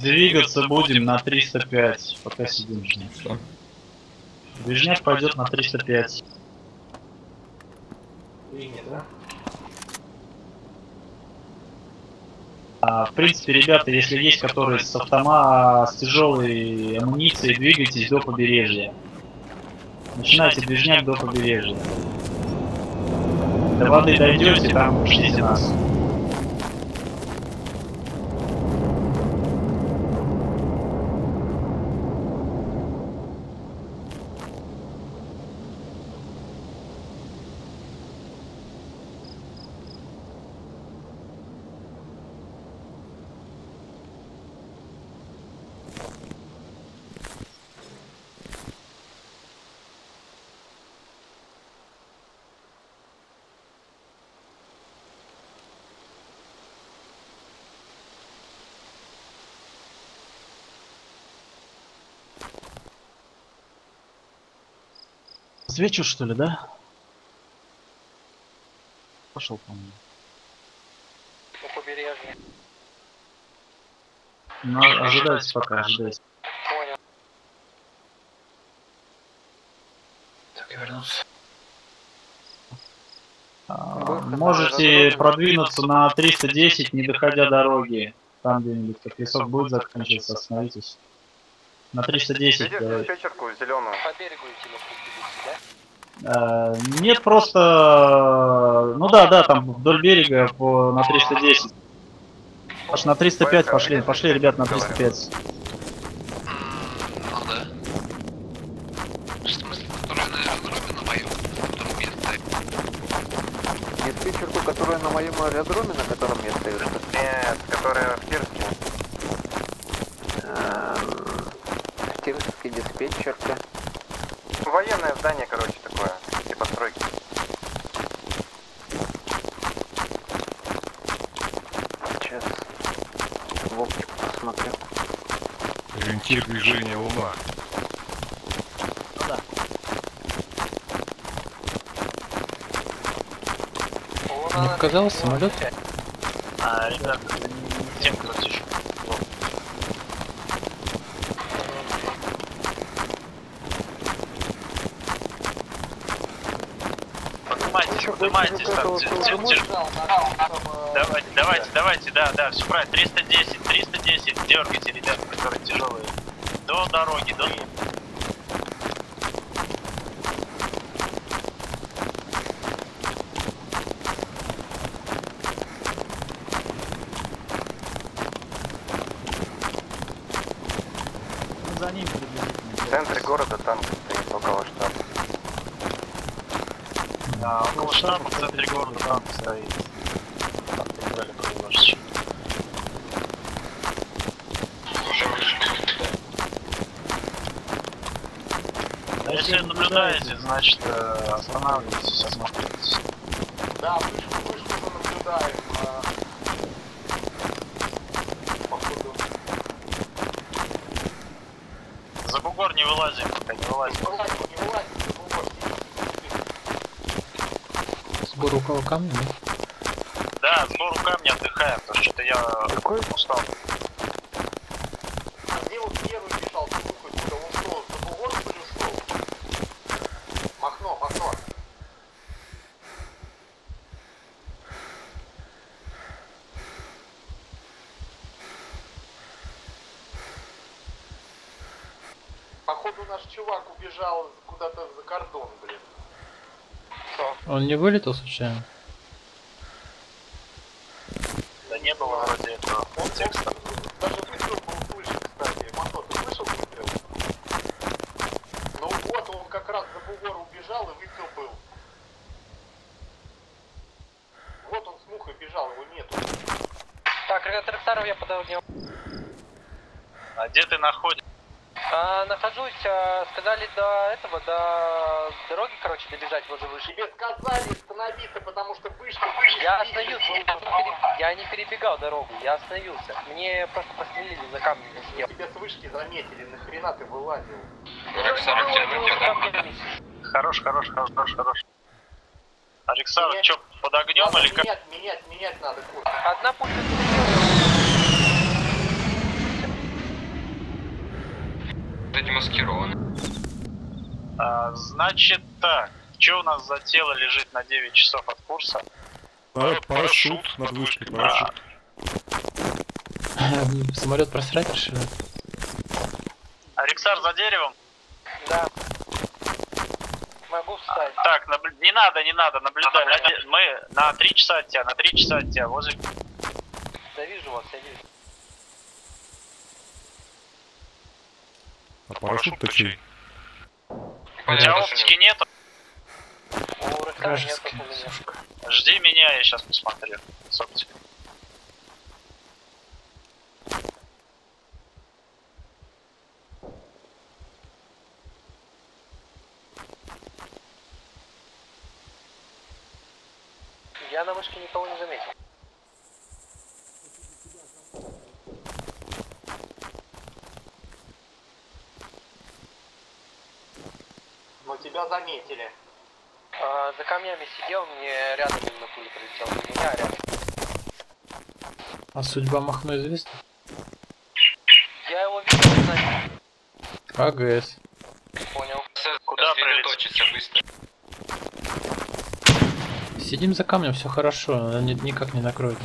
Двигаться будем на 305, пока сидим жнецом. Движняк пойдет на 305. Принято. В принципе, ребята, если есть, которые с автома, с тяжелой амуницией, двигайтесь до побережья. Начинайте движняк до побережья. До воды дойдете, там ждите нас. Свечу, что ли, да? Пошел, по-моему. По побережью. Ну, ожидайте пока, ожидайте. Понял. Так, я вернулся. Можете продвинуться на 310, не доходя дороги. Там где-нибудь, как лесок будет заканчиваться, остановитесь. На 310. Вечерку зеленую. По берегу идти, да? Нет, просто... Ну да, там вдоль берега на 310. Аж на 305 пошли, ребят, на 305. Ну да. В смысле, которая, наверное, на моем аэродроме стоит. Нет, вечерку, которая на моем аэродроме, на котором я стою. Нет, которая в Кирске. Кирский диспетчерка. Военное здание, короче, такое, все постройки. Сейчас вовчик посмотрю. Ориентир движения луна. Ну да. Мне показалось, самолет. Ребят, тем, кто еще. Поднимайтесь, там, давайте, да, все правильно, 310, дергайте, ребят, которые тяжелые, до дороги, до... За ним приблизительно. В центре города танк стоит около штаба. Да, около штаба в центре города танк стоит. Если наблюдаете, значит останавливайтесь, осмотритесь. Да, вышку наблюдаем. Походу. За бугор не вылазим, пока не вылазим. Сбор около камня? Да, сбор у камня, отдыхаем, потому что я какой? Устал. А где вот первый бежал? Он что, за бугор плюс? Махно. Походу наш чувак убежал куда-то за кордон, блин. Он не вылетел случайно? Да не было вроде этого. Он текстом. Даже выстрел был дульше, кстати. Мотор, ты слышал выстрел? Ну вот, он как раз за бугор убежал и выстрел был. Вот он с мухой бежал, его нету. Так, ребята, Рексаров я подавнил. А где ты находишься? Нахожусь, сказали до этого, до дороги, короче, добежать возле вышки. Тебе сказали остановиться, потому что вышли. Я остановился, я не перебегал дорогу, я остановился. Мне просто пострелили за камнем. Тебя с вышки заметили, нахрена ты вылазил? Хорош. Александр, что, под огнем или как? Менять надо, курс. Одна пушка. демаскирован. Значит так, что у нас за тело лежит на 9 часов от курса? Парашют, надвышки, парашют. Самолет просрать решили. Рексар за деревом? Да. Могу встать. Так, не надо, наблюдай. Мы на 3 часа от тебя, возле... Да вижу вас, я вижу. А парашют-то чей? У тебя оптики нету? У Рексара нету. Жди меня, я сейчас посмотрю. С оптикой. Я на вышке никого не заметил. Но тебя заметили. А, за камнями сидел, мне рядом на пулю прилетел. У меня рядом. А судьба Махно известна? Я его видел, знаете. АГС. Понял. Куда прилеточиться быстро? Сидим за камнем, все хорошо, она никак не накроет.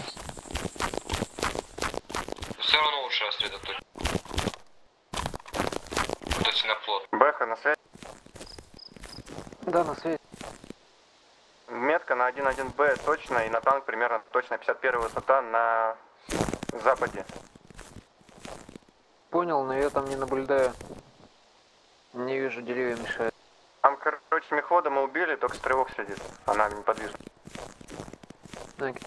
Все равно лучше осредоточить. Вот это на плот. Бэха, на связи? Да, на связи. Метка на 1-1Б точно и на танк примерно точно 51 высота на западе. Понял, но я там не наблюдаю. Не вижу, деревья мешают. Там, короче, мехвода мы убили, только стрелок сидит. Она неподвижна. Okay.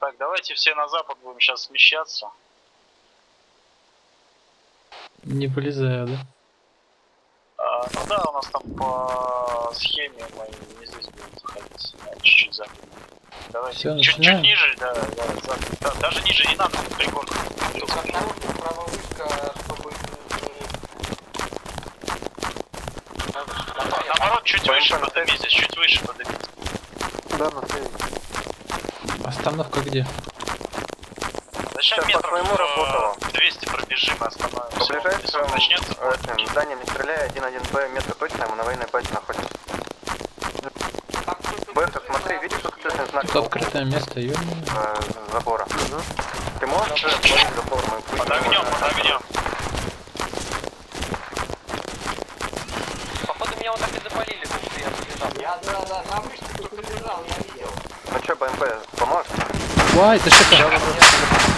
Так, давайте все на запад будем сейчас смещаться. Не полезаю, да? А, ну да, у нас там по схеме мы не здесь будем заходить, а чуть-чуть запад. Давайте чуть-чуть ниже, да, запад. Да, даже ниже не надо, прикольно. Наоборот, чуть выше поднимитесь, Да, на связи. Остановка где? Сейчас метров, по своему работало. 200 пробежим и остановимся. По ближайшему зданием не стреляя, 1-1-Б метка точно, ему на военной базе находится. Бэха, смотри, видишь, что красный знак? Тут открытое место, ёмное. Забора. Ты можешь отложить забор? Под огнем, Походу меня вот так и запалили, потому что я прилежал. Да, на вышке кто-то лежал, я видел. Ну чё, БМП, поможешь? Ой, ты что там?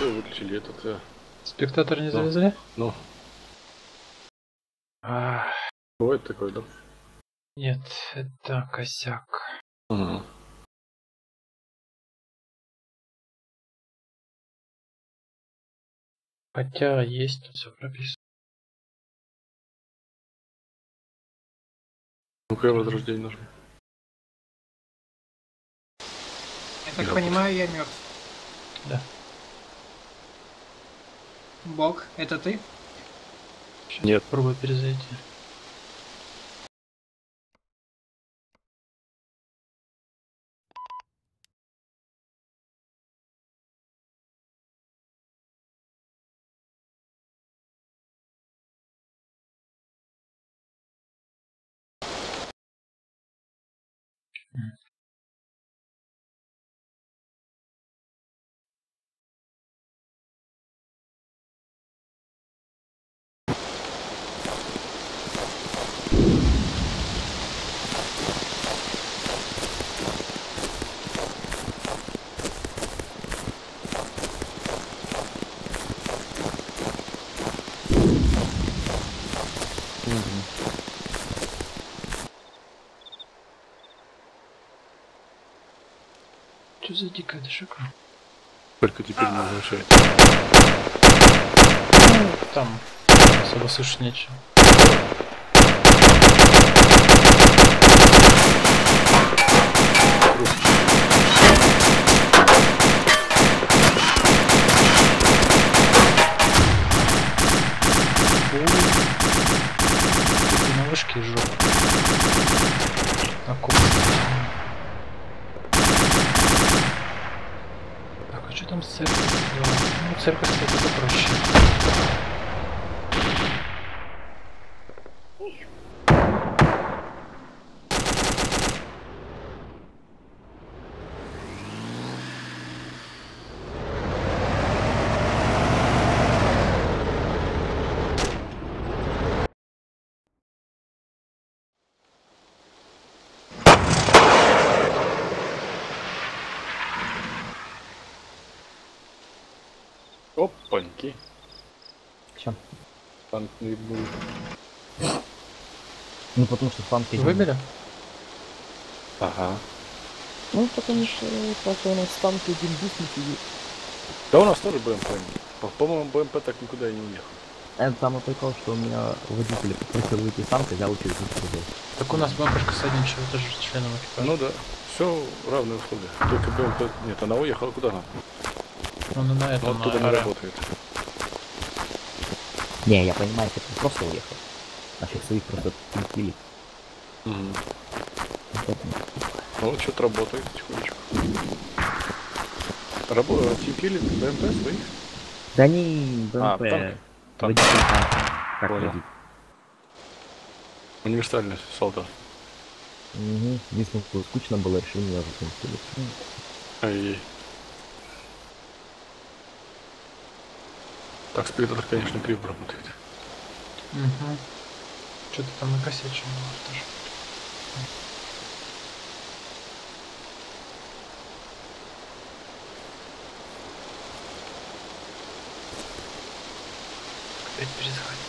Выключили этот спектатор, не завезли? Ну. Бывает такой, да? Нет, это косяк. Угу. Хотя есть тут все прописано. Ну-ка, возрождение нажми. Я так понимаю, я мертв. Да. Бог, это ты? Нет. Пробуй перезайти. Что за дикая дышака? Только теперь не разрешает. Ну, там особо слышать нечего. Опаньки. Чем? Танки будут. Ну потому что танки. Выбили? Ага. Ну потому что пока у нас танки один быстренький. Да у нас тоже БМП. По-моему, БМП так никуда и не уехал. Это самое прикол, что у меня водитель попросил выйти из танка, взял через него. Так у нас БМПшка с одним тоже членом экипажа. Ну да. Все равные условия. Только БМП... Нет, она уехала куда она? Она на этом, вот туда не работает. Не, я понимаю, что ты просто уехал. Наших своих просто пили. Ну вот что-то работает тихонечко. Типили БМП своих? Да не БМП. Водитель танка. Как водить? Универсальный солдат. Угу. Если скучно было, решил не ай-яй. Так, спектр, конечно, криво работает. Угу. Что-то там накосячил. Теперь перезаходить.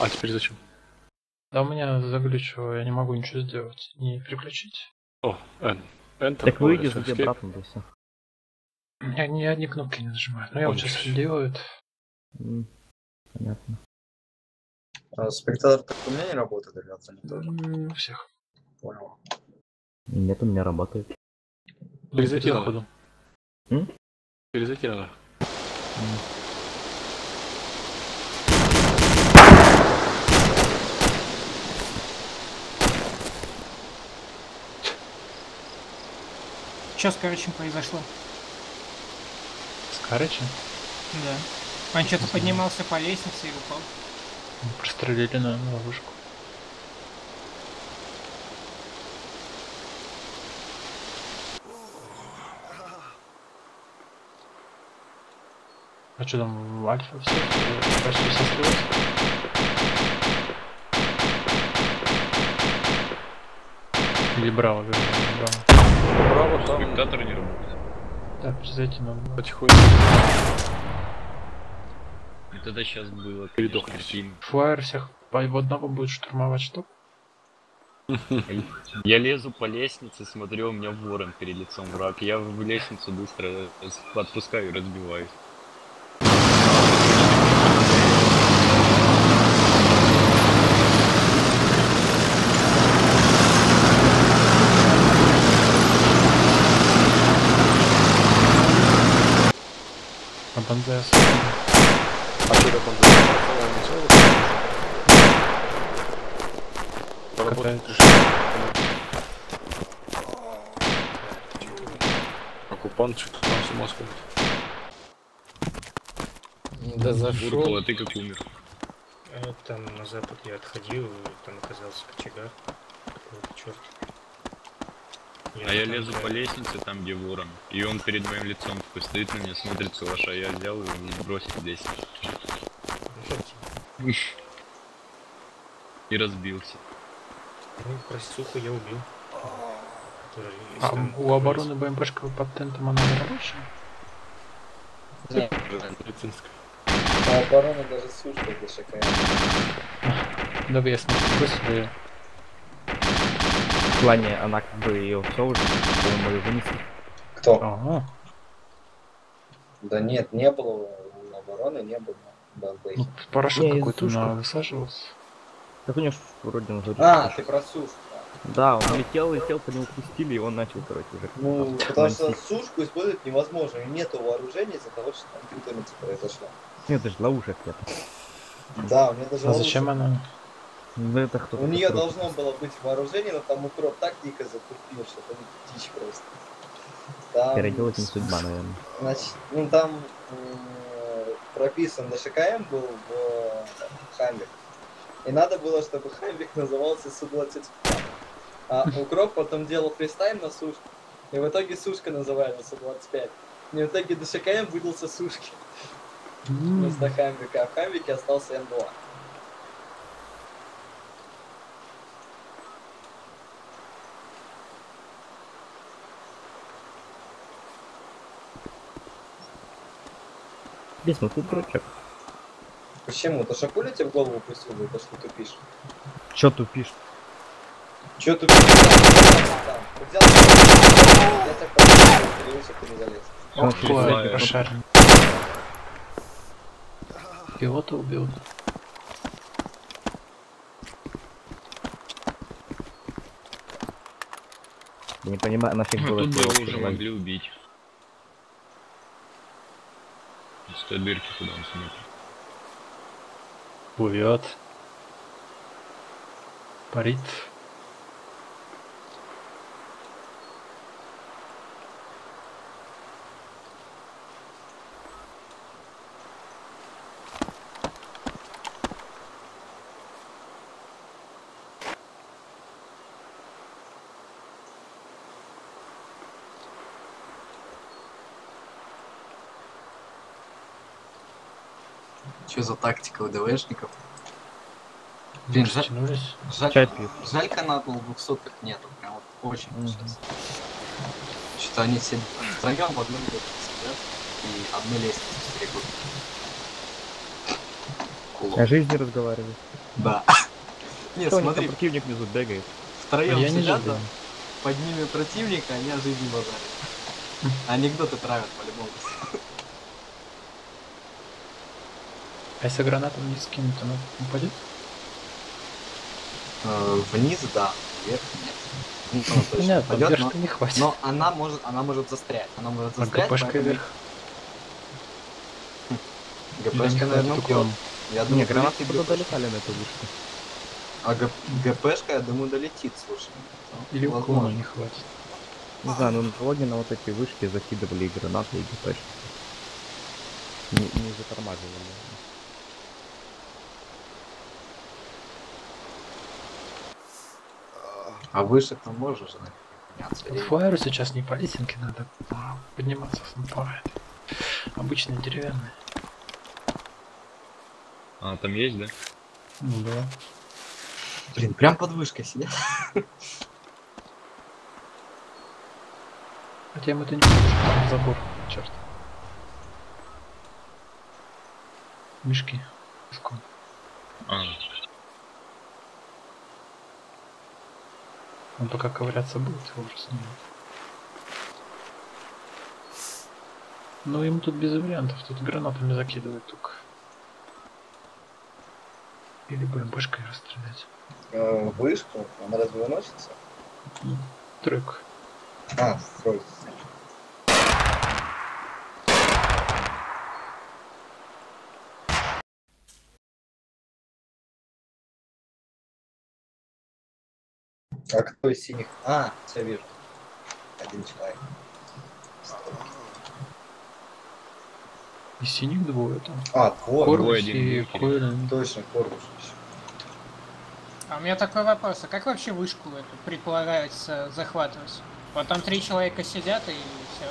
А теперь зачем? Да у меня заглючило, я не могу ничего сделать. Не переключить. О, N. Enter. Так выйди, зайди обратно, да все. Они одни кнопки не нажимают. Но я вот сейчас делаю. Понятно. А спектатор так у меня не работает, ребята, не тоже? У всех. Понял. Нет, у меня работает. Перезайти надо. Перезайти надо. Что с Карычем произошло? С Карычем? Да. Он что-то поднимался по лестнице и упал. Прострелили на ловушку. А что там в Альфа все? Почти все слилось? Или Браво, Браво. Право, там... Спектатор не работает. Так, зайти нам потихоньку. Это да сейчас было. Передох сильный. Флайер всех по одного будет штурмовать что? Я лезу по лестнице, смотрю, у меня ворон перед лицом враг. Я в лестницу быстро отпускаю и разбиваюсь. Бандеас. А что это бандеас? Оккупант что-то там с ума сходит. Да зашел. А ты как умер? Там на запад я отходил, и там оказался кочегар. Черт. А я лезу по лестнице, там где ворон, и он перед моим лицом такой стоит на меня, смотрит с лоша, я взял его и бросил здесь. И разбился. Ну, простуху я убил. А у обороны БМПшка под тентом она нарушена? Нет, а оборона даже слушает для шака. Да, я смотрю, в плане, она как бы ее все уже вынесли. Кто? Ага. Да нет, не было обороны, не было бомбы. Парашют какой-то высаживался. Так у него вроде он задержался. А, ты про сушку. Да, он летел, летел, по нему пустили, и он начал, короче, уже. Ну, потому что сушку использовать невозможно, нету вооружения из-за того, что там компьютерница произошла. Нет, даже ловушек нет. Да, у меня даже ловушек. А зачем она? Да это кто? У нее должно было быть вооружение, но там укроп так дико закупил, что там птичь просто. Там... Переделать им судьба, наверное. Значит, ну там прописан на ШКМ был в Хамбик. И надо было, чтобы Хамбик назывался Су-25. А укроп потом делал фристайм на сушку. И в итоге сушка называется Су-25. И в итоге на ШКМ выдался сушки. Вместо Хамбика. А в Хамбике остался М2. Лисма, тут дурачок. Почему? Ты шапуля тебе в голову пустил, это что тупишь? Чё тупишь? Чё тупишь? Да, да, да. Пилота убил. Я не понимаю, нафиг было. Тут бы уже могли убить. С той дырки куда он смотрит. Плывет. Парит. Что за тактика у ДВшников? Блин, жаль, канатов в 200-х нету, прям вот очень сейчас. Что-то они все втроем в одном лестнице сидят и одну лестницу стерегут. О жизни разговаривают. Да. Нет, смотри, противник внизу бегает. Втроем сидят, под ними противника, они о жизни базарят. Анекдоты травят по-любому. А если гранату вниз кинуть, она упадет? Вниз, да. Вверх нет. Понятно, вверх не хватит. Но она может застрять. Она может застрять. ГПшка вверх. ГПшка, наверное, уклон. Я думаю, гранаты долетали на эту вышку. А ГПшка, я думаю, долетит, слушай. Или уклона не хватит. Не знаю, но вроде на вот эти вышки закидывали и гранаты, и ГПшки. Не затормаживали. А выше там можешь, да? Флайеру сейчас не по лесенке надо подниматься с флайера. Обычные деревянные. А, там есть, да? Ну да. Блин, прям под вышкой сидят. Хотя им это не поможет, забор, черт. Мишки. Он пока ковыряться будет, его уже снимут. Ну ему тут без вариантов, тут гранатами закидывают только. Или БМПшкой расстрелять. Вышку? Она разве выносится? Трюк. А, стройка. А кто из синих? А, все вижу. Один человек. Из синих двое там. А, двое. И один. Точно, корпус. А у меня такой вопрос. А как вообще вышку эту предполагается захватывать? Вот там три человека сидят и все.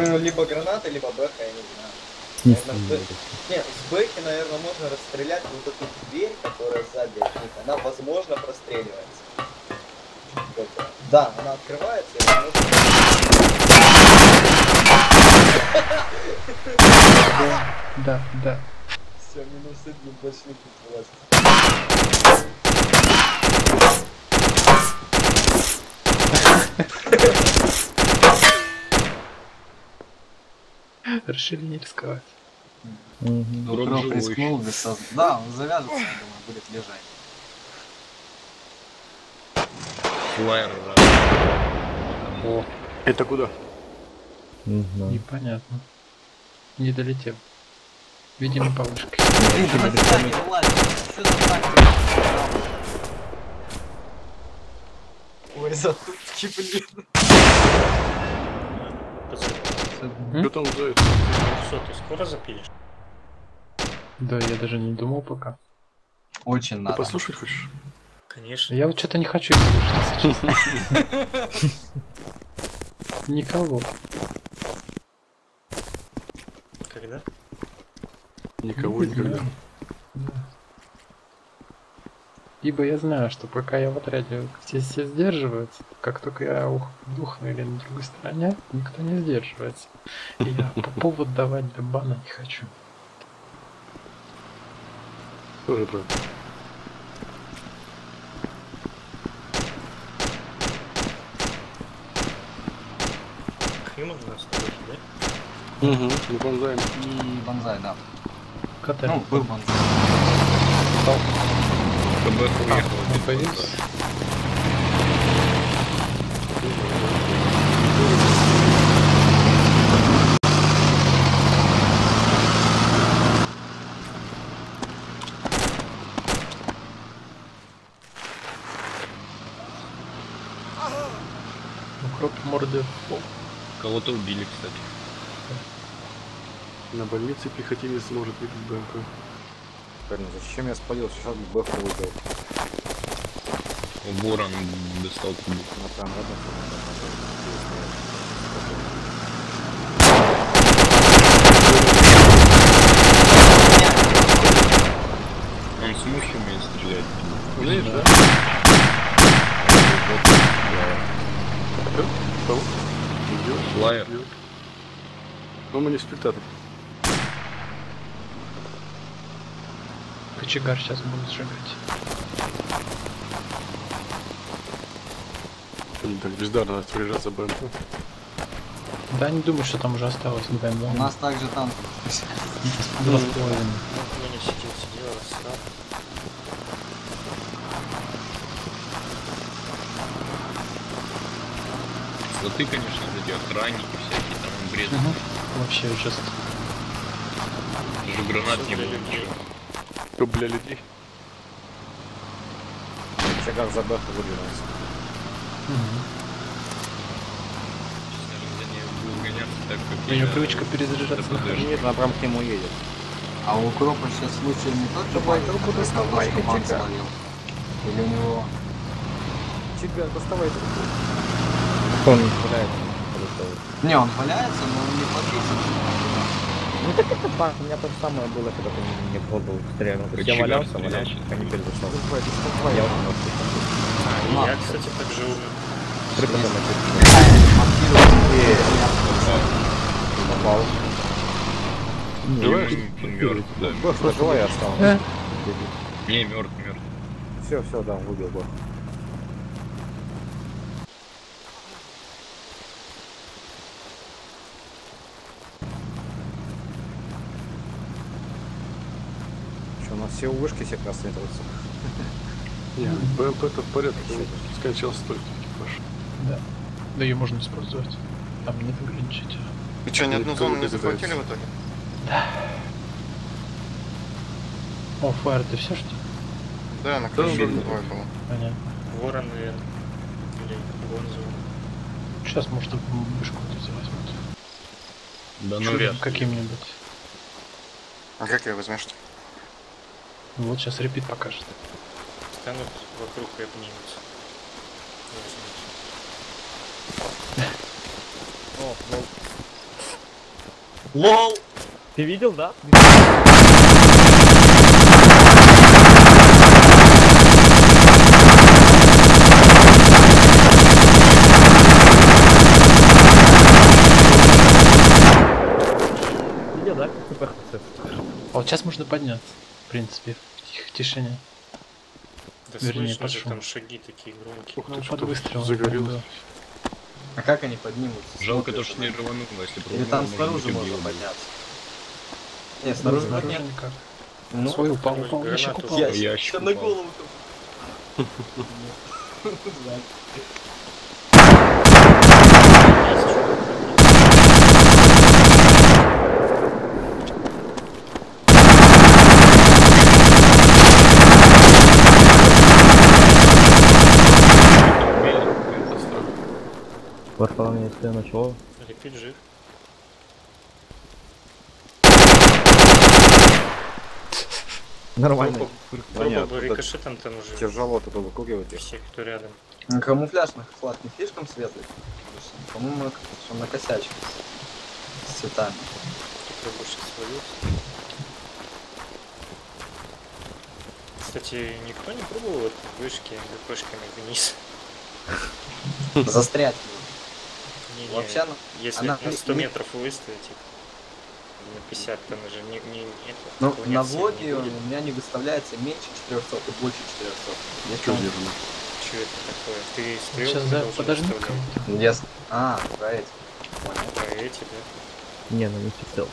Ну, либо гранаты, либо бэха, я не знаю. Нет, с бэхи, наверное, можно расстрелять вот эту дверь, которая сзади от них. Она, возможно, простреливается. Да, она открывается, и она может... Да. Все, -1, больше не будет. Решили не рисковать. Урок рискнул, да, он завяжется, я думаю, будет лежать. Флайер, да. О, это куда? Не знаю. Непонятно. Не долетел. Видимо, по вышке. Ой, затупки, блин. Что там дует? Все, ты скоро запилишь? Да, я даже не думал пока. Очень надо. Ты послушать хочешь? Конечно. Я вот что-то не хочу слушать. Никого. Когда? Никого никогда. Ибо я знаю, что пока я в отряде все сдерживаются, как только я ухну или на другой стороне, никто не сдерживается. И я по поводу давать до бана не хочу. Тоже правда. Химон у нас тоже, да? Угу, и бонзай. И бонзай, да. КТ. Ну, был бонзай. КБ уехал, ты поедешь? Кого-то убили, кстати. На больнице прихотели, сможет выпить БМП. Блин, зачем я спалил? Сейчас БМП выпил. Буран достал кубик. Он с мухами стреляет. Видишь, да? Лайер. Но мы не спектатор. Кочегар сейчас будет сжигать. Так бездарно распоряжаться БМП. Да не думаю, что там уже осталось. У нас также там 2,5. Да ты, конечно, эти охранники всякие там бред. Угу. Вообще сейчас. Даже гранат не будет. Что, бля, людей? Вообще как за бэха выбирается. Сейчас, наверное, за ней буду гоняться так, как я... У нее привычка перезаряжаться. Нет, она прям к нему едет. А у Укропа сейчас случай не тот, что байкалку достал, что Макс ловил. Или у него... Чигар, доставай трубку. Он не валяется. Не, он валяется, но он не подвисит. Ну так это так, у меня то же самое было, когда ты не пробовал стрелять. Я валялся, валялся, а не перезашел. Я, кстати, так же умер. Прикольно. Попал. Мертв, да. Просто живой я остался. Не, мертв, мертв. Все, все, да, убил бы. Все у вышки все просветываются. Нет, БМП-то в порядке, скачал столько экипаж. Да. Да ее можно использовать. Там нет ограничителя. Вы что, ни одну зону не захватили в итоге? Да. О, фаер, ты все что? Да, на крыше двое было. Понятно. Ворон или гонзу. Сейчас, может, вышку-то завозьмут. Да ну вряд ли. Каким-нибудь. А как ее возьмешь-то? Вот сейчас репит покажет. Станут вокруг и обнимутся. О, лол. Лол! Ты видел, да? Видел, да? А вот сейчас можно подняться. В принципе, в тишине. Да слышно же, там шаги такие громкие. Ух, ну, под выстрелом загорелось. Да. А как они поднимутся? Жалко то, что не рвануло, если бы... Или там снаружи можно подняться. Нет, снаружи никак. Ну, свой упал. Ящик упал. Ящик упал. На голову-то. Пошла мне если я начал. Репит жив. Нормально. Пробовал рикошетом там уже. Тяжело тут выкугивать их. Все, кто рядом. Камуфляж на флаг не слишком светлый. По-моему, он накосячил. С цветами. Кстати, никто не пробовал вот вышки ГПшками вниз. Застрять. Вообще, если на 100 метров выставить их. 50-то же не ну, на влоге у меня не выставляется меньше 400 и больше 400. Я что держу? Что это такое? Ты стрелки должен подожди. Я... А, про эти. Понял. Про эти, да? Не, ну не стрел.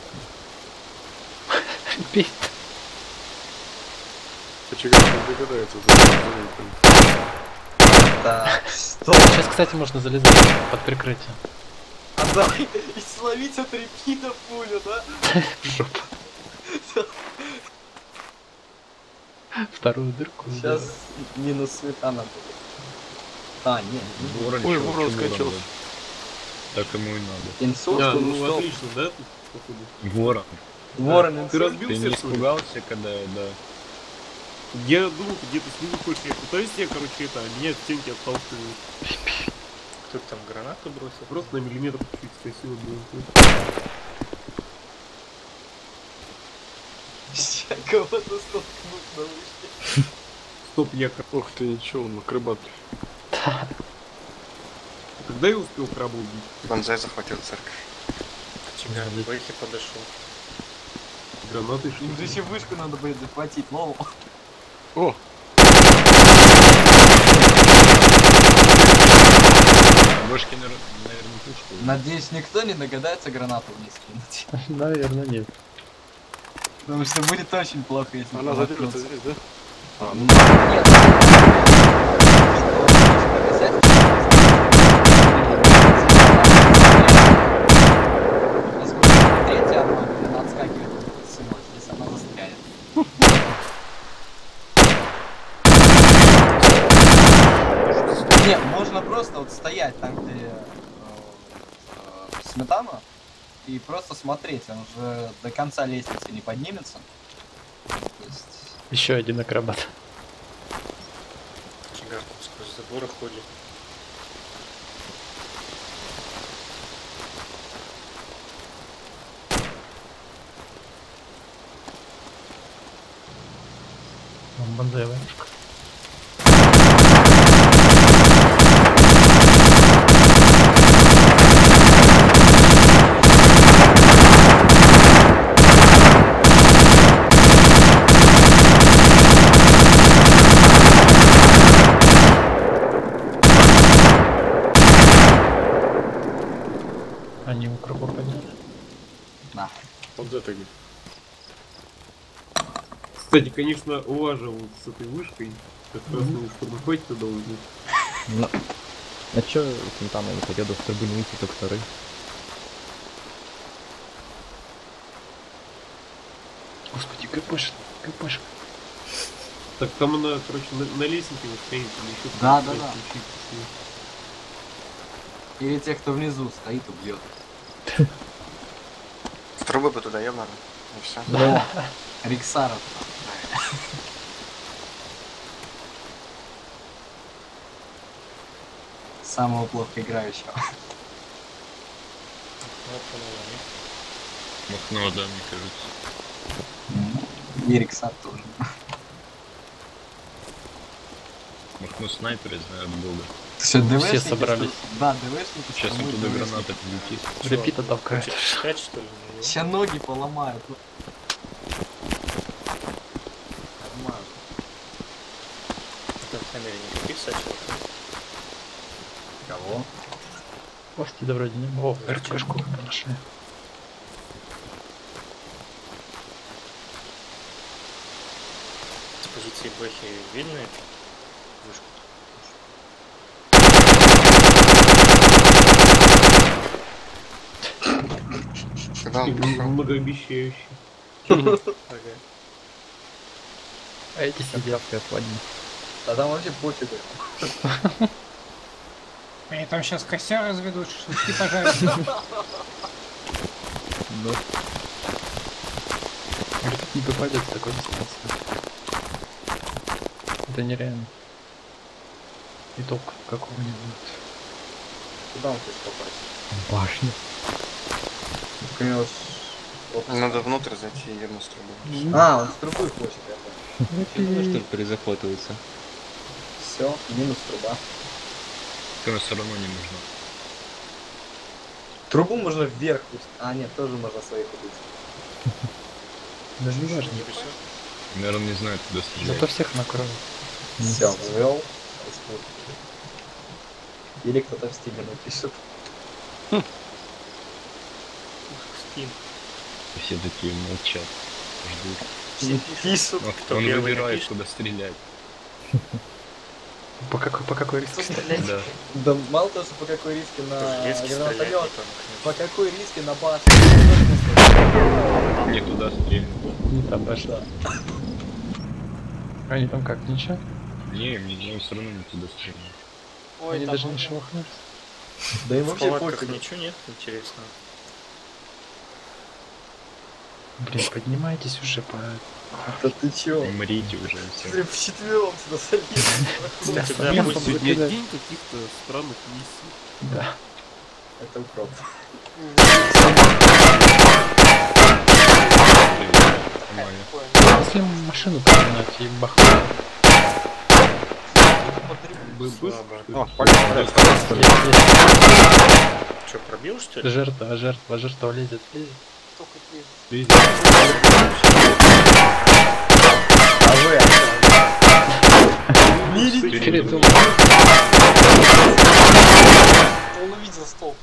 Бит. Почему-то догадается за... Так, стоп. Сейчас, кстати, можно залезать под прикрытие. А давай и словить от репита пулю, да? Жопа. Вторую дырку. Сейчас минус сметана будет. А, нет. Ой, ворон скачался. Так ему и надо. Инсульт, ну отлично, да? Ворон. Ворон инсульт. Ты разбился, ты не испугался, когда, да. Я думал, где-то снизу хочешь, я пытаюсь тебя, короче, это, меня от стенки отталкивают. Кто-то там гранату бросил, просто на миллиметр чуть-чуть красиво было. Кого-то столкнуть на вышке. Стоп, я как... Ох ты, ничего, он акробат. Когда я успел краба убить? Бонзай захватил церковь. Чего? Вышки подошел. Гранаты шли. Им же еще вышку надо будет захватить, лол. О! Вышки, наверное, пучку. Надеюсь, никто не догадается гранату вниз кинуть. Наверное, нет. Потому что будет очень плохо, если... Она задержится здесь, да? А, ну... Насколько третья она будет отскакивать от всего, здесь она застряет. Нет, можно просто вот стоять там, где сметана, и просто смотреть, он уже до конца лестницы не поднимется. То есть... Еще один акробат. Чигар сквозь заборы ходит. Бандевая. Кстати, конечно, уважил вот с этой вышкой, как раз думал, что выходить туда уже. Но... А чё там они хотят, чтобы не выйти только второй? Господи, капашка. Так там она, короче, на лестнике вот стоит, или ещё... Да. Или те, кто внизу стоит, убьет. Трубы бы туда, ёбану. И всё. Да. Риксаров. Самого плохо играющего. Махнуло, да, мне кажется. И Риксар тоже. Махну снайперы, знают бога. Все, все собрались. Да, ДВшники. Сейчас он туда граната прилетит. Репита толкает. Сейчас ноги поломают. Нормально. Там камеры никаких сачил. Кого? Кости да вроде не. О, РТшку нашли. С позиции плохи видно это? Многообещающий. А эти сидявки отводни. А там вообще пофигу. Они там сейчас костер разведут, шашлыки пожарят. Не попадет в такой ситуации. Это нереально. Итог какого-нибудь. Куда он здесь попасть? Башня. Надо внутрь зайти и ему с трубой. А, он с трубой хочет, я понял. Что-то перезахватывается. Все, минус труба. Которая все равно не нужна. Трубу можно вверх пустить. А, нет, тоже можно своих убить. Даже не важно. Наверное, не знает, куда стрелять. Зато всех накроет. Все, ввел. Или кто-то в стиме напишет. Стим. Все такие молчат. Ждут. Пишут. Он выбирает, куда стрелять. По какой риске стрелять? Да. Да мало того, что по какой риске на гранатомет. По какой риске на башню? Не туда стрельнуть. Не там башня. Они там как, ничего? Не, мне все равно не туда стрельнуть. Ой, они даже не шелохнулись. Да и вообще пофиг. Ничего нет интересного. Блин, поднимайтесь уже по... Да ты чё? Умрите уже все. Блин, вчетвером сюда садись. У тебя будет сегодня день каких-то странных миссий. Да. Это укроп. Если машину поднять и бахнуть. О, пальцы. Чё, пробил что ли? Жертва, жертва, жертва лезет, лезет. Лезет. А вы? Видите? Он увидел столб.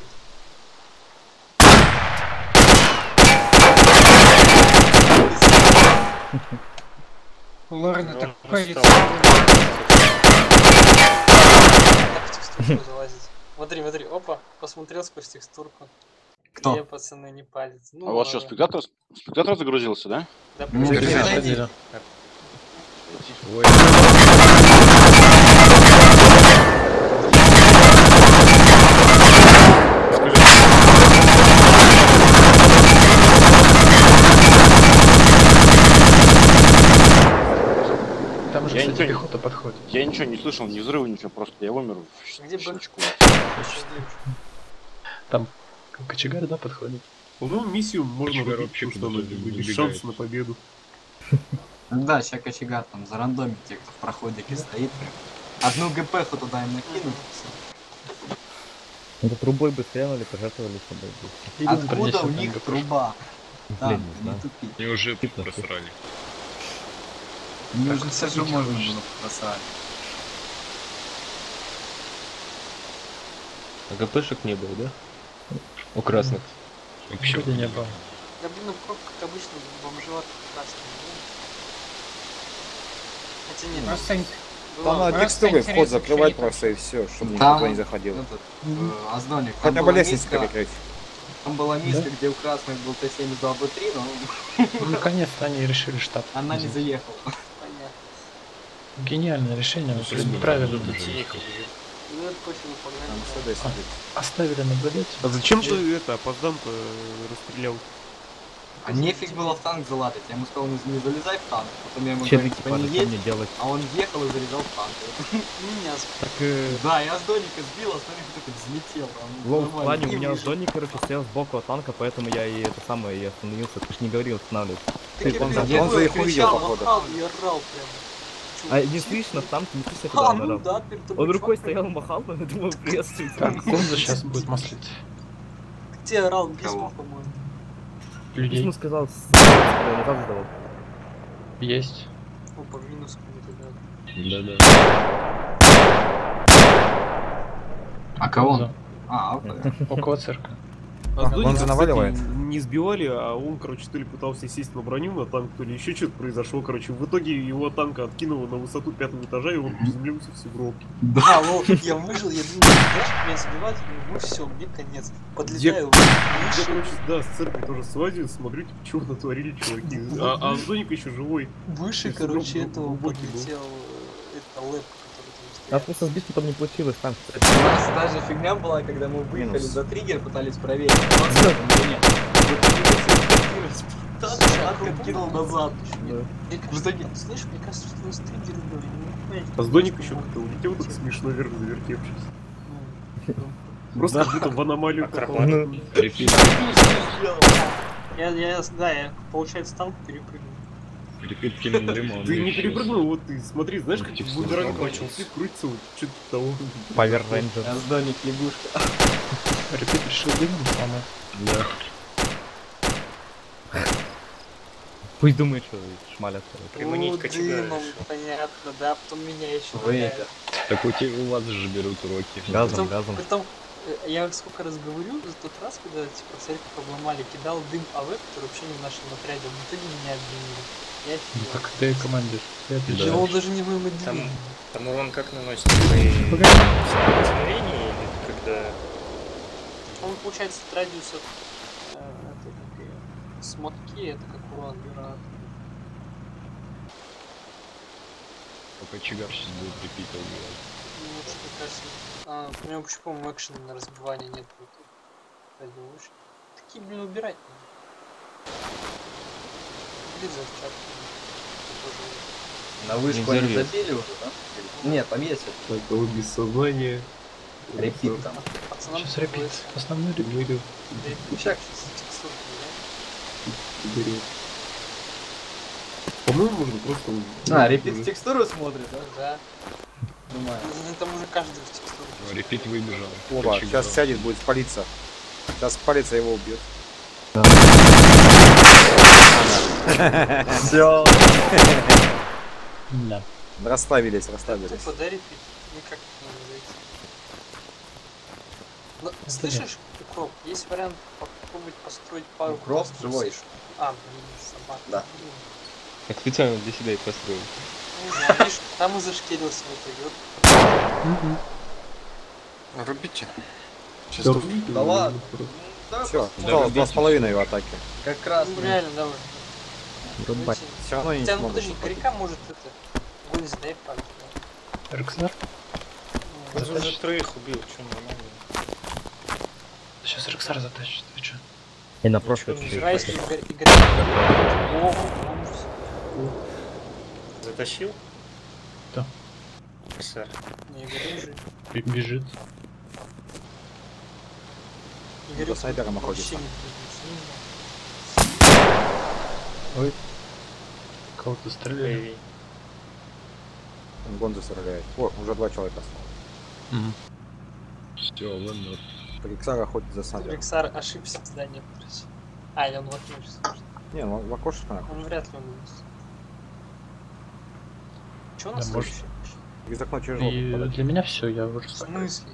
Лорен, это какой лицо? Так в текстурку залазить. Смотри, смотри, опа, посмотрел сквозь текстурку. Кто? Не, пацаны, не палец. Ну, а у вас что, спектатор загрузился, да? Да, пожалуйста. Там же, кстати, пехота подходит. Я ничего не слышал, ни взрыва, ничего, просто я умер. Где щелчку. Там кочегар, да, подходит? Ну, миссию можно вообще будет шанс на победу. Да, сейчас кочегар там зарандомит тех, кто в проходике стоит. Одну ГП-ху туда им накинут. Это трубой бы стрелали, пожертвовали собой. Откуда у них труба? Да, не тупи. Они уже просрали. Мне уже все же можно было посрать. А ГПшек не было, да? У красных. Вообще не было. Да блин, ну как обычно бомжеват краски. Хотя нет. Там надо текстуры вход закрывать просто и все, чтобы никто не заходил. Хотя бы лестницу перекрыть. Там была миска, где у красных был Т-72Б3, но... Наконец-то они решили штаб. Она не заехала. Гениальное решение, правильно. Оставили на галете. А зачем ты это опозданку расстрелял? А нефиг было в танк залатать. Я ему сказал, не залезай в танк. Потом я ему говорю, типа не едь, а он ехал и залезал в танк. Да, я с Доника сбил, а Соник только взлетел. В плане, у меня Соник, короче, стоял сбоку от танка, поэтому я и это самое, я остановился. Ты ж не говорил останавливаться. Он за их увидел, походу. А не слышно, там ты не слышно, когда он орал. Да, он рукой стоял, махал, но я думал, приветствую. Так, он же сейчас будет маслить. Где орал Бисмут, по-моему? Бисмут сказал, он раз задавал. Есть. Опа, минус кому-то, да. Да-да. А кого? А, около церкви. Он же наваливает. Не сбивали, а он, короче, то ли пытался сесть на броню на танк, то ли еще что-то произошло. Короче, в итоге его танка откинуло на высоту 5-го этажа, и он приземлился в сугробке. Да, вот я выжил, я думал, что меня сбивать, ну все, мне конец. Подлетаю. Я, короче, да, с церкви тоже свадил, смотрю, типа, чего натворили чуваки. А Соник еще живой. Выше, короче, этого подлетел это лэп. А просто сбиться там не получилось, там. У нас та же фигня была, когда мы выехали за триггер, пытались проверить. Откинул назад. В итоге, слышишь, мне кажется, что у нас триггер были. А с Доник еще как-то улетел, так смешно вверх завертевшись. Просто где-то в аномалию попал. Я получается танк перепрыгнул. Ты не перепрыгнул, вот ты смотри, знаешь, как будурак начал, ты крутится вот что-то того. Павер Рейнджер. Сдоник лягушка. Репит решил дымом сломать. Да. Пусть думает, что шмалят. Приманить кочегары. Понятно, да, потом меня еще выявят. Так у вас же берут уроки. Газом, газом. Потом, я сколько раз говорю, за тот раз, когда типа церковь обломали, кидал дым АВ, который вообще не в нашем отряде, но ты меня обвинили. Я фигел. Ну, так ты командир. Чего он даже не вымыть. Там урон как наносит? При столкновении или когда... Он получается радиус от смотки, это как урон гранат. Пока чигар сейчас будет репит убивать. Ну, что-то кажется... у меня вообще, по-моему, экшена на разбивание нет. Такие, блин, убирать надо. Блин, завчатки. На вышку они забили уже, да? Нет, там есть. Так, голубь без сознания. Репит там. Сейчас репит. Основной репит. Сейчас. По-моему, можно просто... репит текстуру смотрит, да? Да. Понимаю. Там уже каждый в текстуру. Репит выбежал. Опа, сейчас сядет, будет палиться. Сейчас палится, его убьет. Все. Да. Расставились, расставились. Тупо, да, репит? Никак не надо зайти. Слышишь, укроп, есть вариант построить пару кров живой. Собака. Да. Так специально для себя и построил. Там и зашкерился в итоге. Рубите. Да ладно. Все, 2,5 в атаке. Как раз. Реально, давай. Рубать. Все равно не смогу. Подожди, коряка может это. Гунь сдай пак. Рексар? Ты уже троих убил, что нормально. Сейчас Рексар затащит, ты че? И на прошлый затащил? Да. Рексар. Не, Игорь бежит. Игорь по сайдерам охотится. Ой. Кого-то стреляет. Он Гонза стреляет. О, уже 2 человека осталось. Все, ладно. Рексар охотит за садом. Рексар ошибся, да, нет. Или он в окошке скажет. Не, ну в окошке нахуй. Он вряд ли умеется. Че у нас вообще? Из окна тяжело. Для меня все, я уже... В смысле?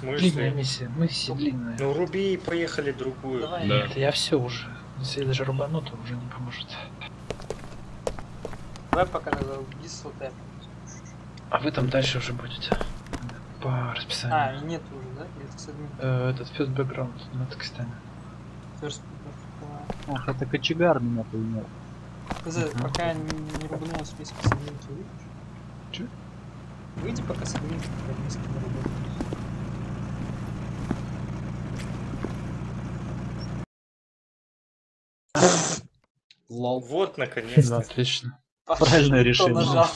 Длинная миссия, миссия длинная. Ну руби и поехали другую. Давай. Да. Нет, я все уже. Если я даже рубану, то уже не поможет. Давай пока надо убить слоты. А вы там дальше уже будете. По расписанию. А, нет уже, да? Этот first background на Татарстане. Ах, это кочегар меня поймет. Пока не рубнулась вместе с админки, выйдешь? Че? Выйди пока с админки, пока вместе не рубнулась. Лол. Вот наконец-то. Отлично. Правильное решение.